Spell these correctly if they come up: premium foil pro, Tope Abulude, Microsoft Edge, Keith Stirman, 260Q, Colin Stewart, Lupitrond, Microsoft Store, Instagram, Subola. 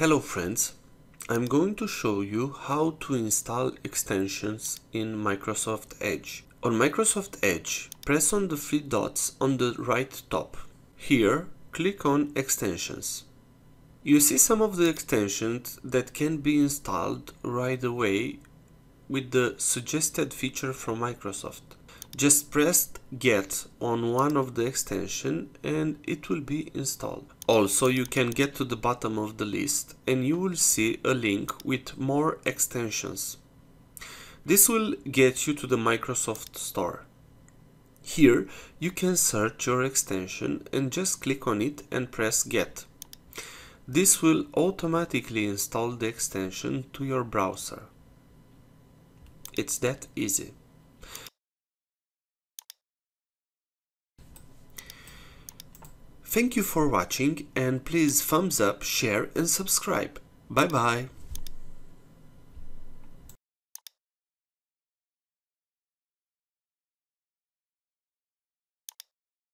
Hello friends, I'm going to show you how to install extensions in Microsoft Edge. On Microsoft Edge, press on the three dots on the right top. Here, click on Extensions. You see some of the extensions that can be installed right away with the suggested feature from Microsoft. Just press Get on one of the extensions and it will be installed. Also, you can get to the bottom of the list and you will see a link with more extensions. This will get you to the Microsoft Store. Here you can search your extension and just click on it and press Get. This will automatically install the extension to your browser. It's that easy. Thank you for watching and please thumbs up, share and subscribe. Bye bye!